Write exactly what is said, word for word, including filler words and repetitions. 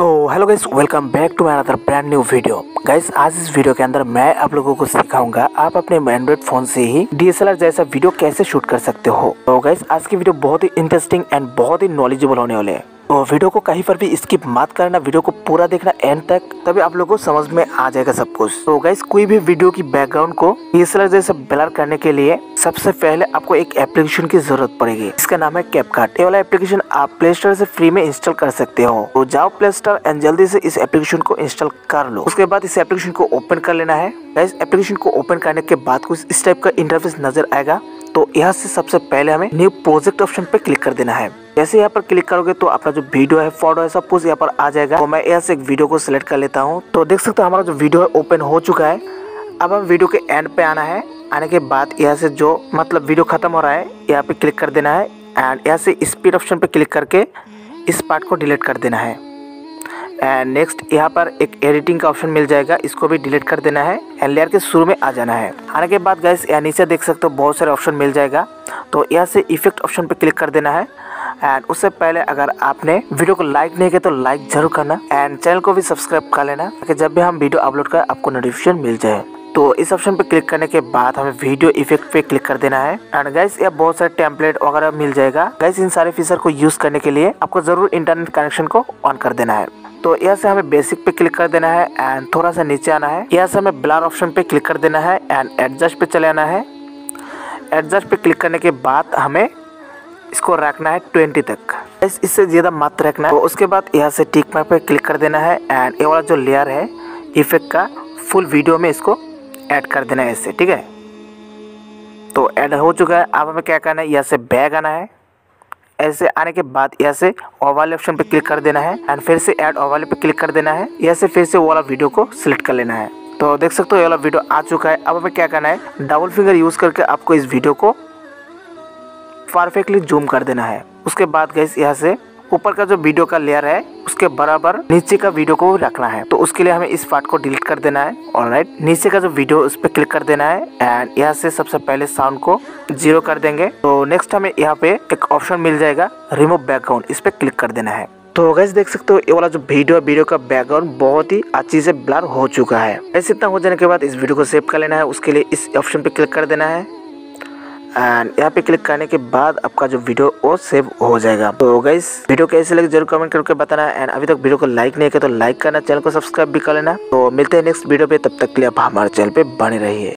So hello guys, welcome back to my other brand new video. Guys, आज इस video के अंदर मैं आप लोगों को सिखाऊंगा आप अपने एंड्रॉइड फोन से ही डीएसएलआर जैसा वीडियो कैसे शूट कर सकते हो। तो गाइस, आज की वीडियो बहुत ही इंटरेस्टिंग एंड बहुत ही नॉलेजेबल होने वाले है। तो वीडियो को कहीं पर भी स्किप मत करना, वीडियो को पूरा देखना एंड तक, तभी आप लोगों को समझ में आ जाएगा सब कुछ। तो गाइस, कोई भी वीडियो की बैकग्राउंड को डीएसएलआर जैसा ब्लर करने के लिए सबसे पहले आपको एक एप्लीकेशन की जरूरत पड़ेगी। इसका नाम है कैपकट। ये वाला एप्लीकेशन आप प्ले स्टोर से फ्री में इंस्टॉल कर सकते हो। तो जाओ प्ले स्टोर एंड जल्दी से इस एप्लीकेशन को इंस्टॉल कर लो। उसके बाद इस एप्लीकेशन को ओपन कर लेना है। गाइस, एप्लीकेशन को ओपन करने के बाद कुछ इस टाइप का इंटरफेस नजर आएगा। तो यहाँ से सबसे पहले हमें न्यू प्रोजेक्ट ऑप्शन पे क्लिक कर देना है। जैसे यहाँ पर क्लिक करोगे तो आपका जो वीडियो है, फोटो है, सब कुछ यहाँ पर आ जाएगा। तो मैं यहाँ से एक वीडियो को सिलेक्ट कर लेता हूँ। तो देख सकते हो हमारा जो वीडियो है ओपन हो चुका है। अब हम वीडियो के एंड पे आना है। आने के बाद यहाँ से जो मतलब वीडियो खत्म हो रहा है, यहाँ पे क्लिक कर देना है एंड यहाँ से स्पीड ऑप्शन पे क्लिक करके इस पार्ट को डिलीट कर देना है। एंड नेक्स्ट यहाँ पर एक एडिटिंग का ऑप्शन मिल जाएगा, इसको भी डिलीट कर देना है एंड लेयर के शुरू में आ जाना है। आने के बाद गाइस, यहाँ नीचे देख सकते हो बहुत सारे ऑप्शन मिल जाएगा। तो यहाँ से इफेक्ट ऑप्शन पे क्लिक कर देना है। एंड उससे पहले अगर आपने वीडियो को लाइक नहीं किया तो लाइक जरूर करना एंड चैनल को भी सब्सक्राइब कर लेना, ताकि जब भी हम वीडियो अपलोड करें आपको नोटिफिकेशन मिल जाए। तो इस ऑप्शन पे क्लिक करने के बाद हमें वीडियो इफेक्ट पे क्लिक कर देना है। एंड गाइस, यह बहुत सारे टेम्पलेट वगैरह मिल जाएगा। गाइस, इन सारे फीचर को यूज करने के लिए आपको जरूर इंटरनेट कनेक्शन को ऑन कर देना है। तो यहाँ से हमें बेसिक पे क्लिक कर देना है एंड थोड़ा सा नीचे आना है। यहाँ से हमें ब्लर ऑप्शन पे क्लिक कर देना है एंड एडजस्ट पे चले आना है। एडजस्ट पे क्लिक करने के बाद हमें इसको रखना है बीस तक। गाइस, इससे ज़्यादा मत रखना है। तो उसके बाद यहाँ से टिक मार्क पे क्लिक कर देना है एंड ये वाला जो लेयर है इफेक्ट का, फुल वीडियो में इसको ऐड कर देना है इससे, ठीक है। तो ऐड हो चुका है। अब हमें क्या करना है, यहाँ से बैग आना है। ऐसे आने के बाद यहाँ से ओवरले ऑप्शन पे क्लिक कर देना है एंड फिर से ऐड ओवरले पे क्लिक कर देना है। यहाँ से फिर से वो वाला वीडियो को सिलेक्ट कर लेना है। तो देख सकते हो ये वाला वीडियो आ चुका है। अब हमें क्या करना है, डबल फिंगर यूज़ करके आपको इस वीडियो को परफेक्टली जूम कर देना है। उसके बाद गाइस, यहाँ से ऊपर का जो वीडियो का लेयर है उसके बराबर नीचे का वीडियो को रखना है। तो उसके लिए हमें इस पार्ट को डिलीट कर देना है। ऑलराइट, नीचे का जो वीडियो उस पर क्लिक कर देना है एंड यहाँ से सबसे पहले साउंड को जीरो कर देंगे। तो नेक्स्ट हमें यहाँ पे एक ऑप्शन मिल जाएगा, रिमूव बैकग्राउंड, इस पर क्लिक कर देना है। तो गाइस, देख सकते हो ये वाला जो वीडियो है, वीडियो का बैकग्राउंड बहुत ही अच्छी से ब्लर हो चुका है। ऐसे इतना हो जाने के बाद इस वीडियो को सेव कर लेना है। उसके लिए इस ऑप्शन पे क्लिक कर देना है एंड यहाँ पे क्लिक करने के बाद आपका जो वीडियो वो सेव हो जाएगा। तो गाइस, वीडियो कैसे लगे जरूर कमेंट करके बताना एंड अभी तक वीडियो को लाइक नहीं किया तो लाइक करना, चैनल को सब्सक्राइब भी कर लेना। तो मिलते हैं नेक्स्ट वीडियो पे, तब तक के लिए आप हमारे चैनल पे बने रहिए।